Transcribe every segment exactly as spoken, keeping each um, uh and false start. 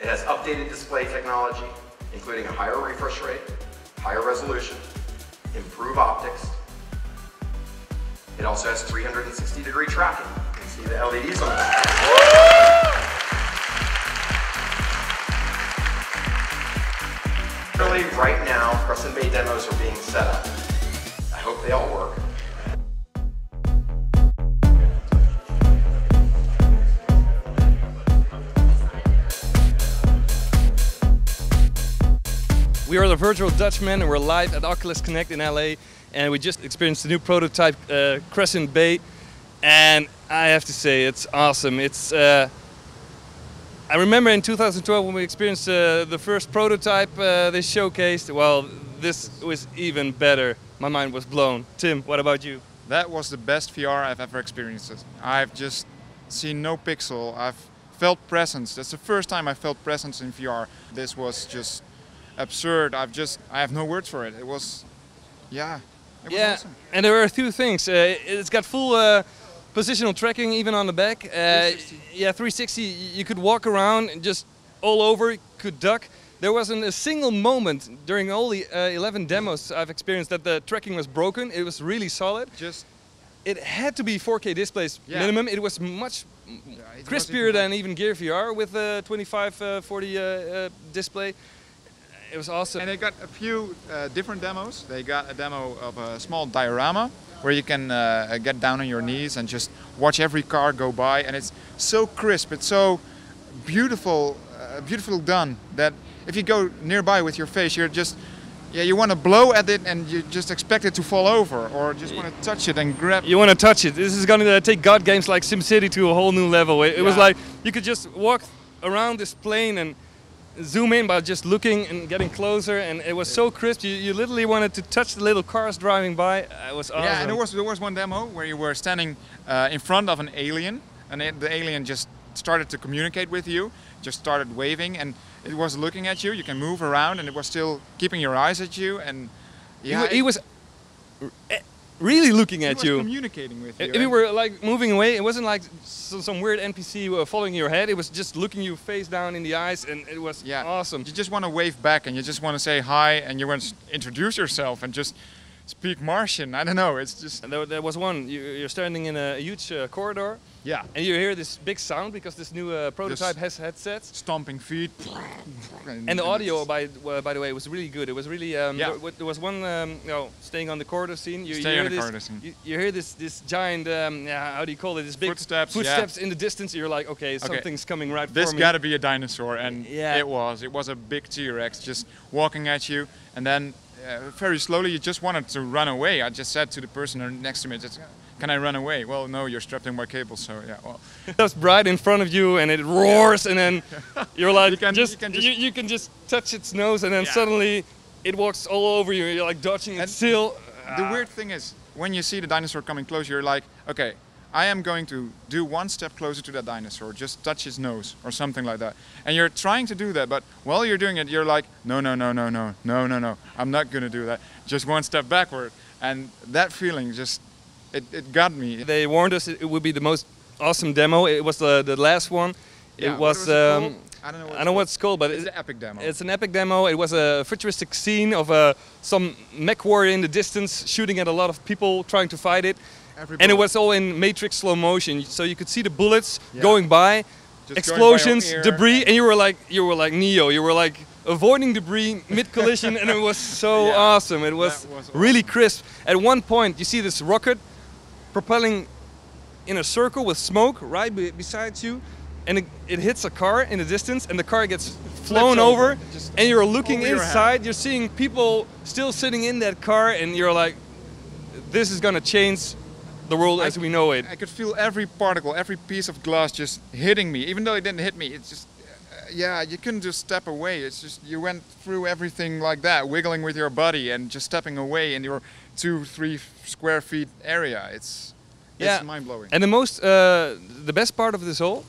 It has updated display technology, including a higher refresh rate, higher resolution, improved optics. It also has three hundred sixty degree tracking. You can see the L E Ds on the back. Really, right now, Crescent Bay demos are being set up. I hope they all work. We are the Virtual Dutchmen and we're live at Oculus Connect in L A, and we just experienced the new prototype uh, Crescent Bay, and I have to say it's awesome. It's uh, I remember in two thousand twelve when we experienced uh, the first prototype uh, they showcased. Well, this was even better. My mind was blown. Tim, what about you? That was the best V R I've ever experienced. I've just seen no pixel. I've felt presence. That's the first time I felt presence in V R. This was just absurd. I've just, I have no words for it. It was, yeah, it was yeah. Awesome. And there are two things. Uh, it's got full uh, positional tracking even on the back. Uh, three sixty. Yeah, three sixty. You could walk around and just all over, you could duck. There wasn't a single moment during all the uh, eleven demos I've experienced that the tracking was broken. It was really solid. Just It had to be four K displays, yeah. Minimum. It was much yeah, it crispier even than even Gear V R with a twenty-five forty uh, uh, display. It was awesome. And they got a few uh, different demos. They got a demo of a small diorama where you can uh, get down on your knees and just watch every car go by. And it's so crisp, it's so beautiful, uh, beautiful done that if you go nearby with your face, you're just, yeah, you want to blow at it and you just expect it to fall over, or just want to touch it and grab. You want to touch it. This is going to take God games like SimCity to a whole new level. It, it yeah. was like you could just walk around this plane and zoom in by just looking and getting closer, and it was so crisp. You, you literally wanted to touch the little cars driving by. It was awesome. Yeah, and there was there was one demo where you were standing uh, in front of an alien, and it, the alien just started to communicate with you, just started waving, and it was looking at you. You can move around, and it was still keeping your eyes at you, and yeah, he, he was really looking he at was you, communicating with you. If you were like moving away, it wasn't like some weird N P C following your head. It was just looking you face down in the eyes, and it was yeah. awesome. You just want to wave back, and you just want to say hi, and you want to introduce yourself, and just speak Martian. I don't know. It's just and there, there was one. You, you're standing in a huge uh, corridor. Yeah. And you hear this big sound because this new uh, prototype this has headsets. Stomping feet. and, and the audio, by uh, by the way, was really good. It was really. Um, yeah. there, there was one. Um, you know, staying on the corridor scene. You, Stay you on the corridor scene. You, you hear this this giant. Um, yeah, how do you call it? This big footsteps. Footsteps yeah. in the distance. You're like, okay, something's okay. coming right this for me. This got to be a dinosaur, and yeah. it was. It was a big T Rex just walking at you, and then. Uh, very slowly, you just wanted to run away. I just said to the person next to me, just, can I run away? Well, no, you're strapped in by cables, so yeah. Well. That's bright in front of you and it roars, yeah. and then you're like, you can just, you can just, you, you can just touch its nose, and then yeah. suddenly it walks all over you. You're like dodging it still. The ah. weird thing is, when you see the dinosaur coming close, you're like, okay, I am going to do one step closer to that dinosaur, just touch his nose or something like that. And you're trying to do that, but while you're doing it, you're like, no, no, no, no, no, no, no, no, I'm not going to do that. Just one step backward. And that feeling just, it, it got me. They warned us it would be the most awesome demo. It was the, the last one. Yeah, it was, was um, it I don't know what, I know what it's called, but it's, it's an epic demo. It's an epic demo. It was a futuristic scene of uh, some mech warrior in the distance shooting at a lot of people trying to fight it. And it was all in matrix slow motion, so you could see the bullets yeah. going by, just explosions, going by debris, and you were like, you were like Neo, you were like avoiding debris mid collision, and it was so yeah. awesome. It was, was awesome. Really crisp. At one point, you see this rocket propelling in a circle with smoke right be beside you, and it, it hits a car in the distance, and the car gets flown over, over and you're looking inside. Your you're seeing people still sitting in that car, and you're like, this is gonna change the world as we know it. I could feel every particle, every piece of glass just hitting me. Even though it didn't hit me, it's just yeah, you couldn't just step away. It's just you went through everything like that, wiggling with your body and just stepping away in your two, three square feet area. It's, yeah. It's mind blowing. And the most, uh, the best part of this whole,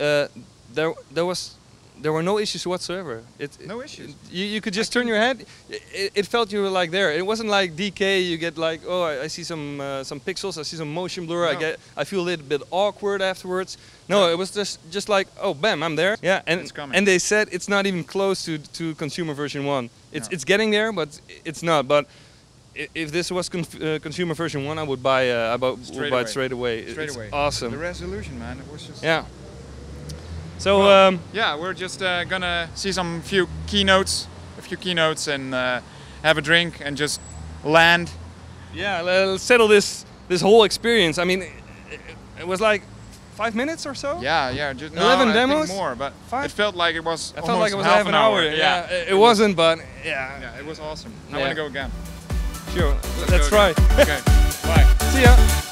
uh, there, there was, there were no issues whatsoever. It, no issues. It, you, you could just I turn your head. It, it felt you were like there. It wasn't like D K. You get like, oh, I, I see some uh, some pixels. I see some motion blur. No. I get. I feel a little bit awkward afterwards. No, yeah. It was just just like, oh, bam, I'm there. Yeah, and it's coming. And they said it's not even close to to consumer version one. It's no. It's getting there, but it's not. But if this was uh, consumer version one, I would buy. Uh, I would straight buy away. It straight away. Straight it's away. Awesome. The resolution, man. It was just. Yeah. So well, um, yeah, we're just uh, gonna see some few keynotes, a few keynotes, and uh, have a drink and just land. Yeah, let's settle this this whole experience. I mean, it, it was like five minutes or so. Yeah, yeah, just eleven no, demos, more, but five? It felt like it was. I felt like it was half, half an hour. hour. Yeah, yeah, it wasn't, but yeah, yeah, it was awesome. I yeah. want to go again. Sure, let's, let's try. Again. Okay, bye. See ya.